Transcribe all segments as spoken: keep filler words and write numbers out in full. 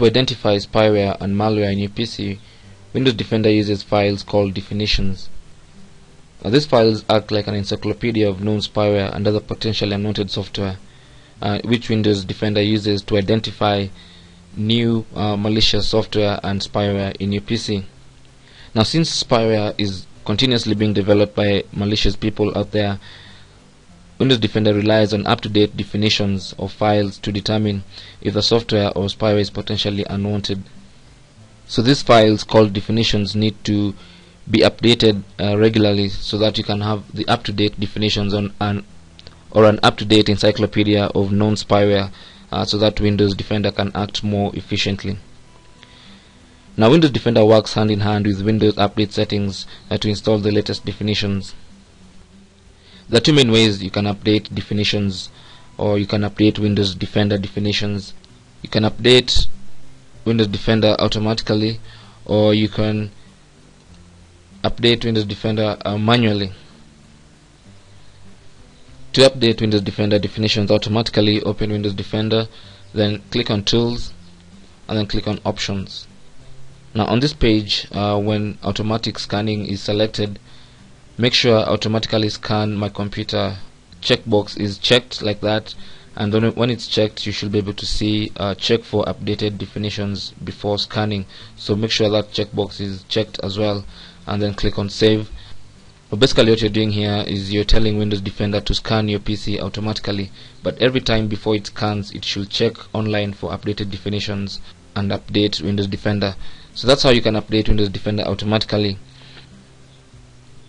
To identify spyware and malware in your P C, Windows Defender uses files called definitions. Now, these files act like an encyclopedia of known spyware and other potentially unwanted software, uh, which Windows Defender uses to identify new uh, malicious software and spyware in your P C. Now, since spyware is continuously being developed by malicious people out there, Windows Defender relies on up-to-date definitions of files to determine if the software or spyware is potentially unwanted. So these files called definitions need to be updated uh, regularly so that you can have the up-to-date definitions on an or an up-to-date encyclopedia of known spyware, uh, so that Windows Defender can act more efficiently. Now, Windows Defender works hand in hand with Windows Update settings uh, to install the latest definitions. There are two main ways you can update definitions, or you can update Windows Defender definitions. You can update Windows Defender automatically, or you can update Windows Defender uh, manually. To update Windows Defender definitions automatically, open Windows Defender, then click on Tools, and then click on Options. Now, on this page, uh, when automatic scanning is selected, make sure automatically scan my computer checkbox is checked like that, and then when it's checked, you should be able to see uh, check for updated definitions before scanning. So make sure that checkbox is checked as well, and then click on Save. But basically what you're doing here is you're telling Windows Defender to scan your P C automatically, but every time before it scans, it should check online for updated definitions and update Windows Defender. So that's how you can update Windows Defender automatically.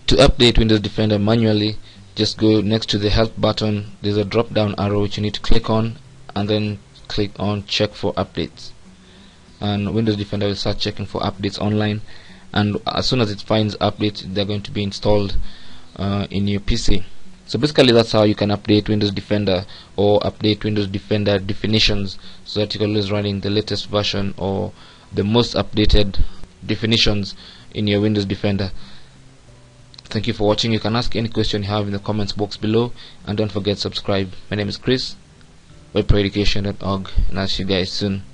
To update Windows Defender manually, just go next to the help button. There's a drop down arrow which you need to click on, and then click on check for updates, and Windows Defender will start checking for updates online, and as soon as it finds updates, they're going to be installed uh, in your P C. So basically that's how you can update Windows Defender or update Windows Defender definitions, so that you're always running the latest version or the most updated definitions in your Windows Defender. Thank you for watching. You can ask any question you have in the comments box below, and don't forget to subscribe. My name is Chris, WebPro Education dot org, and I'll see you guys soon.